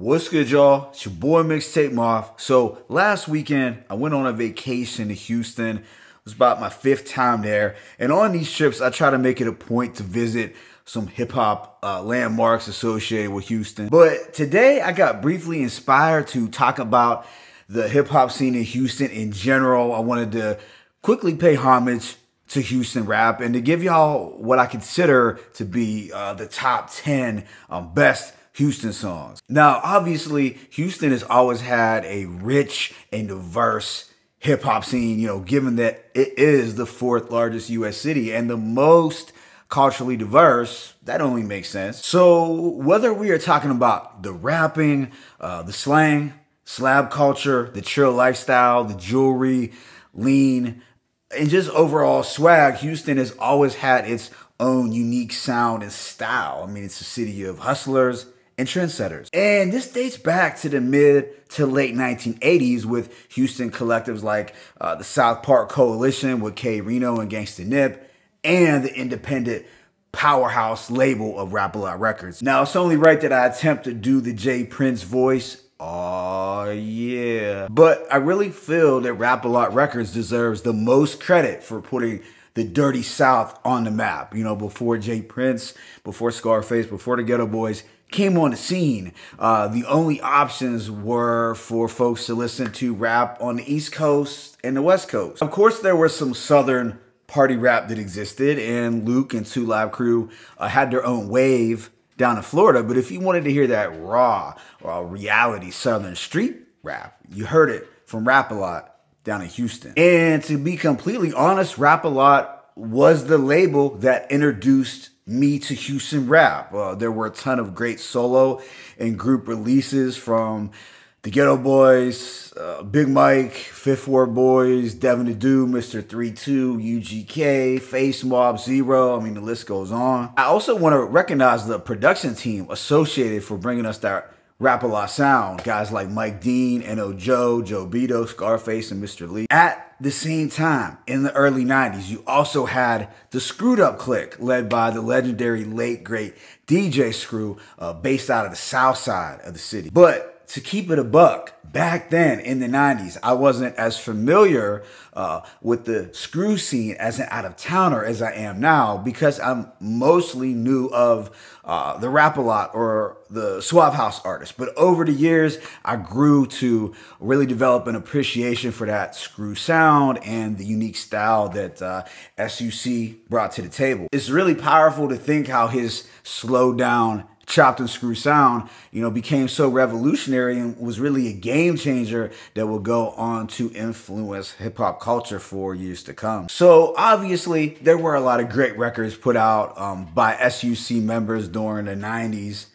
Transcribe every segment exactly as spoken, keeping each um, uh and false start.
What's good, y'all? It's your boy Mixtape Moff. So last weekend, I went on a vacation to Houston. It was about my fifth time there. And on these trips, I try to make it a point to visit some hip-hop uh, landmarks associated with Houston. But today, I got briefly inspired to talk about the hip-hop scene in Houston in general. I wanted to quickly pay homage to Houston rap and to give y'all what I consider to be uh, the top ten um, best Houston songs. Now, obviously, Houston has always had a rich and diverse hip hop scene, you know, given that it is the fourth largest U S city and the most culturally diverse. That only makes sense. So whether we are talking about the rapping, uh, the slang, slab culture, the chill lifestyle, the jewelry, lean, and just overall swag, Houston has always had its own unique sound and style. I mean, it's a city of hustlers and trendsetters. And this dates back to the mid to late nineteen eighties with Houston collectives like uh, the South Park Coalition with K Reno and Gangsta Nip, and the independent powerhouse label of Rap-A-Lot Records. Now, it's only right that I attempt to do the J Prince voice. Oh yeah. But I really feel that Rap-A-Lot Records deserves the most credit for putting the Dirty South on the map. You know, before J Prince, before Scarface, before the Geto Boys came on the scene, uh, the only options were for folks to listen to rap on the East Coast and the West Coast. Of course, there was some Southern party rap that existed, and Luke and Two Live Crew uh, had their own wave down in Florida. But if you wanted to hear that raw or reality Southern street rap, you heard it from Rap-A-Lot down in Houston. And to be completely honest, Rap-A-Lot was the label that introduced me to Houston rap. Uh, there were a ton of great solo and group releases from the Geto Boys, uh, Big Mike, Fifth Ward Boys, Devin the Dude, Mister three two, U G K, Face Mob Zero. I mean, the list goes on. I also want to recognize the production team associated for bringing us that Rap-A-Lot sound. Guys like Mike Dean, N O Joe, Joe Bido, Scarface, and Mister Lee. At the same time, in the early nineties, you also had the Screwed Up Click, led by the legendary late great D J Screw, uh, based out of the south side of the city. But to keep it a buck, back then in the nineties, I wasn't as familiar uh, with the Screw scene as an out-of-towner as I am now, because I'm mostly new of uh, the Rap-A-Lot or the Suave House artist. But over the years, I grew to really develop an appreciation for that Screw sound and the unique style that uh, S U C brought to the table. It's really powerful to think how his slow down, chopped and screw sound, you know, became so revolutionary and was really a game changer that will go on to influence hip hop culture for years to come. So obviously there were a lot of great records put out um, by S U C members during the nineties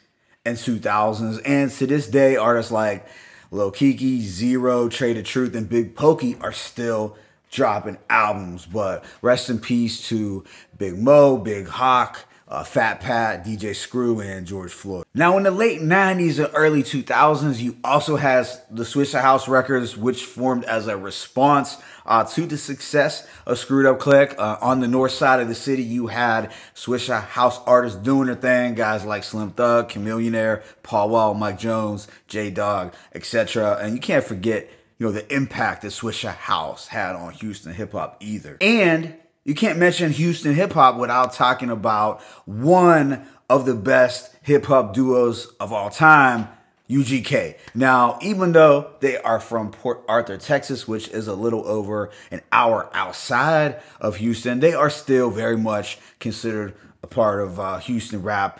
and two thousands. And to this day, artists like Lil Kiki, Zero, Tray the Truth, and Big Pokey are still dropping albums. But rest in peace to Big Mo, Big Hawk, Uh, Fat Pat, D J Screw, and George Floyd. Now, in the late nineties and early two thousands, you also had the Swisha House records, which formed as a response uh, to the success of Screwed Up Click. Uh, on the north side of the city, you had Swisha House artists doing their thing, guys like Slim Thug, Chamillionaire, Paul Wall, Mike Jones, J Dog, et cetera. And you can't forget, you know, the impact that Swisha House had on Houston hip hop either. And you can't mention Houston hip hop without talking about one of the best hip hop duos of all time, U G K. Now, even though they are from Port Arthur, Texas, which is a little over an hour outside of Houston, they are still very much considered a part of uh, Houston rap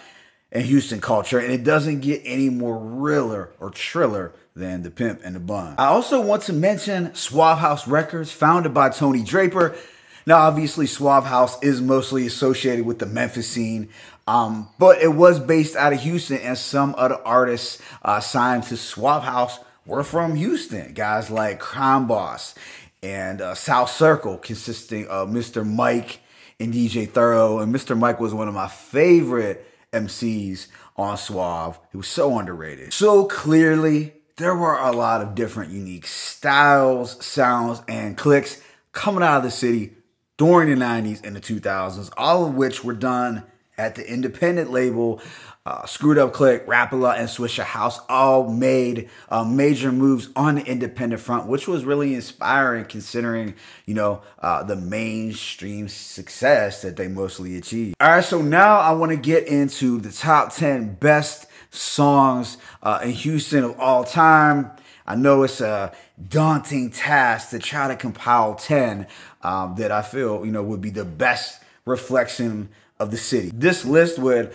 and Houston culture. And it doesn't get any more realer or triller than The Pimp and the Bun. I also want to mention Suave House Records, founded by Tony Draper. Now, obviously, Suave House is mostly associated with the Memphis scene, um, but it was based out of Houston, and some other artists uh, signed to Suave House were from Houston. Guys like Crime Boss and uh, South Circle, consisting of Mister Mike and D J Thorough. And Mister Mike was one of my favorite M Cs on Suave. He was so underrated. So clearly, there were a lot of different unique styles, sounds, and clicks coming out of the city during the nineties and the two thousands, all of which were done at the independent label, uh, Screwed Up Click, Rap-A-Lot, and Swisha House all made uh, major moves on the independent front, which was really inspiring considering, you know, uh, the mainstream success that they mostly achieved. All right, so now I want to get into the top ten best songs uh, in Houston of all time. I know it's a daunting task to try to compile ten um, that I feel, you know, would be the best reflection of the city. This list would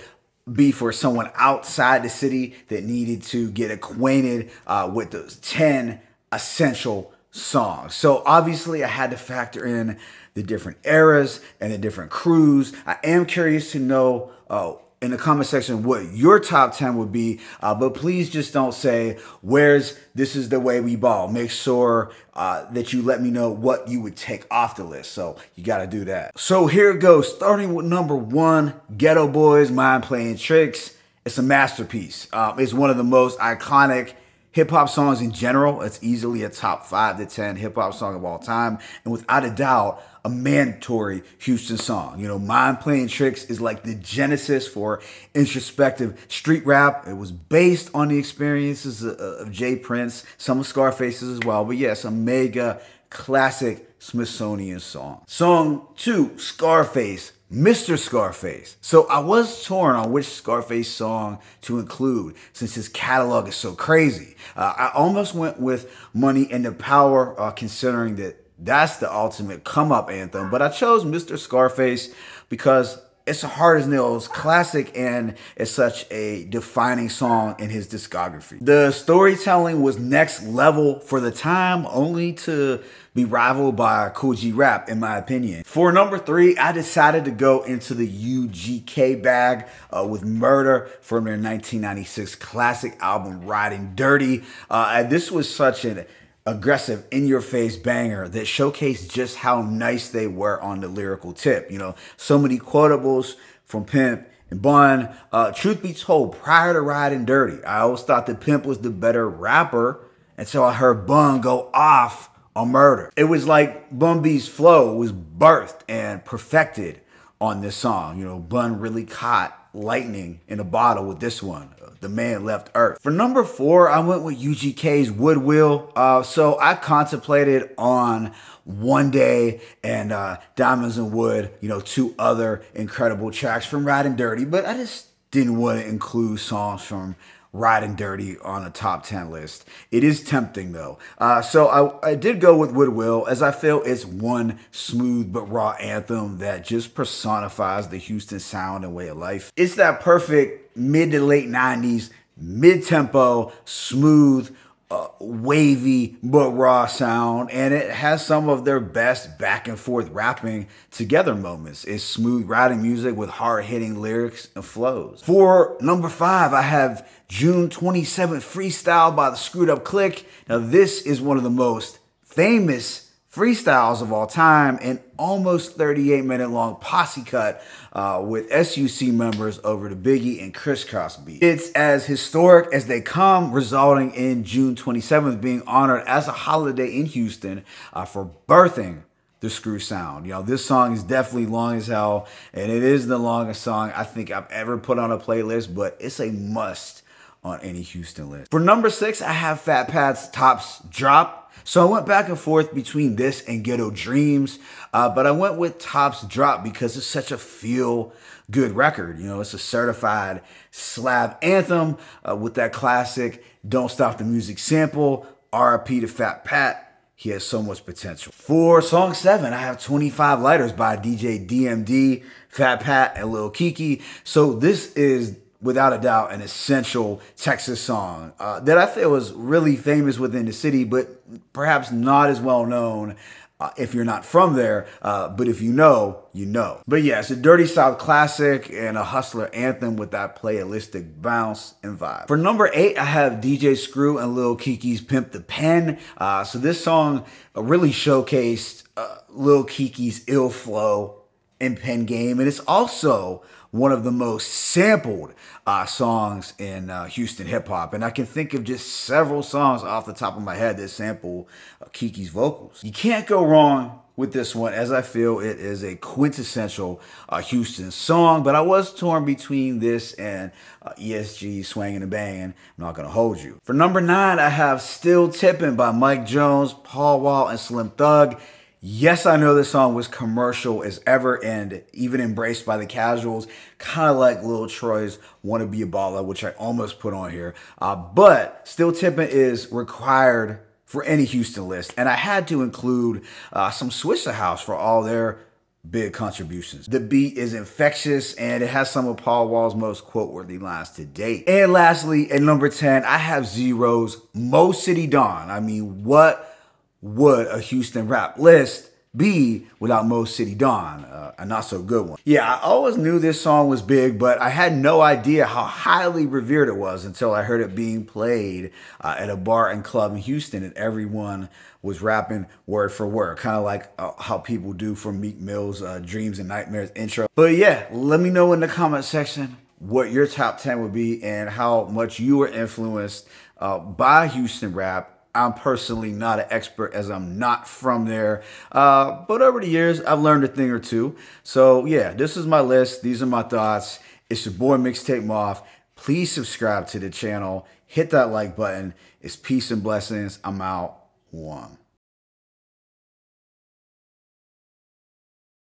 be for someone outside the city that needed to get acquainted uh, with those ten essential songs. So obviously I had to factor in the different eras and the different crews. I am curious to know uh, in the comment section what your top ten would be, uh, but please just don't say, where's This Is The Way We Ball. Make sure uh, that you let me know what you would take off the list, so you gotta do that. So here it goes, starting with number one, Geto Boys, Mind Playing Tricks. It's a masterpiece. Um, it's one of the most iconic hip-hop songs in general. It's easily a top five to ten hip-hop song of all time, and without a doubt, a mandatory Houston song. You know, Mind Playing Tricks is like the genesis for introspective street rap. It was based on the experiences of J Prince, some of Scarface's as well, but yes, a mega classic Smithsonian song. Song two, Scarface, Mister Scarface. So I was torn on which Scarface song to include since his catalog is so crazy. Uh, I almost went with Money and the Power, uh, considering that that's the ultimate come-up anthem, but I chose Mister Scarface because it's a hard-as-nails classic and it's such a defining song in his discography. The storytelling was next level for the time, only to be rivaled by Cool G Rap, in my opinion. For number three, I decided to go into the U G K bag uh, with Murder from their nineteen ninety-six classic album Riding Dirty. Uh, and this was such an aggressive, in-your-face banger that showcased just how nice they were on the lyrical tip. You know, so many quotables from Pimp and Bun. Uh, truth be told, prior to Riding Dirty, I always thought that Pimp was the better rapper until I heard Bun go off on Murder. It was like Bun B's flow was birthed and perfected on this song. You know, Bun really caught lightning in a bottle with this one. The man left Earth. For number four, I went with U G K's Woodwheel. Uh, so I contemplated on One Day and uh, Diamonds and Wood, you know, two other incredible tracks from Riding Dirty, but I just didn't want to include songs from Riding Dirty on a top ten list. It is tempting though. Uh, so I, I did go with Woodwheel as I feel it's one smooth but raw anthem that just personifies the Houston sound and way of life. It's that perfect mid to late nineties, mid-tempo, smooth, Uh, wavy but raw sound, and it has some of their best back and forth rapping together moments. It's smooth riding music with hard hitting lyrics and flows. For number five, I have June twenty-seventh Freestyle by the Screwed Up Click. Now this is one of the most famous freestyles of all time, and almost thirty-eight minute long posse cut uh, with S U C members over to Biggie and Crisscross beat. It's as historic as they come, resulting in June twenty-seventh being honored as a holiday in Houston uh, for birthing the Screw sound. You know, this song is definitely long as hell, and it is the longest song I think I've ever put on a playlist, but it's a must on any Houston list. For number six, I have Fat Pat's Tops Drop. So I went back and forth between this and Ghetto Dreams, uh, but I went with Tops Drop because it's such a feel-good record. You know, it's a certified slab anthem uh, with that classic Don't Stop the Music sample. R I P to Fat Pat. He has so much potential. For song seven, I have twenty-five lighters by D J D M D, Fat Pat, and Lil Kiki. So this is without a doubt an essential Texas song uh, that I feel was really famous within the city, but perhaps not as well known uh, if you're not from there, uh, but if you know, you know. But yeah, it's a Dirty South classic and a hustler anthem with that playalistic bounce and vibe. For number eight, I have D J Screw and Lil Kiki's Pimp the Pen. Uh, so this song really showcased uh, Lil Kiki's ill flow and pen game, and it's also one of the most sampled uh, songs in uh, Houston hip hop. And I can think of just several songs off the top of my head that sample uh, Kiki's vocals. You can't go wrong with this one, as I feel it is a quintessential uh, Houston song. But I was torn between this and uh, E S G, Swangin' and Bangin', I'm not gonna hold you. For number nine, I have Still Tippin' by Mike Jones, Paul Wall, and Slim Thug. Yes, I know this song was commercial as ever and even embraced by the casuals, kind of like Lil Troy's Wanna Be a Baller, which I almost put on here. Uh, but Still Tippin' is required for any Houston list, and I had to include uh, some Swisha House for all their big contributions. The beat is infectious, and it has some of Paul Wall's most quote-worthy lines to date. And lastly, at number ten, I have Zero's Mo City Dawn. I mean, what would a Houston rap list be without Mo City Dawn? Uh, a not so good one. Yeah, I always knew this song was big, but I had no idea how highly revered it was until I heard it being played uh, at a bar and club in Houston, and everyone was rapping word for word, kind of like uh, how people do for Meek Mill's uh, Dreams and Nightmares intro. But yeah, let me know in the comment section what your top ten would be and how much you were influenced uh, by Houston rap. I'm personally not an expert, as I'm not from there, uh, but over the years, I've learned a thing or two. So yeah, this is my list. These are my thoughts. It's your boy Mixtape Moff. Please subscribe to the channel. Hit that like button. It's peace and blessings. I'm out. One.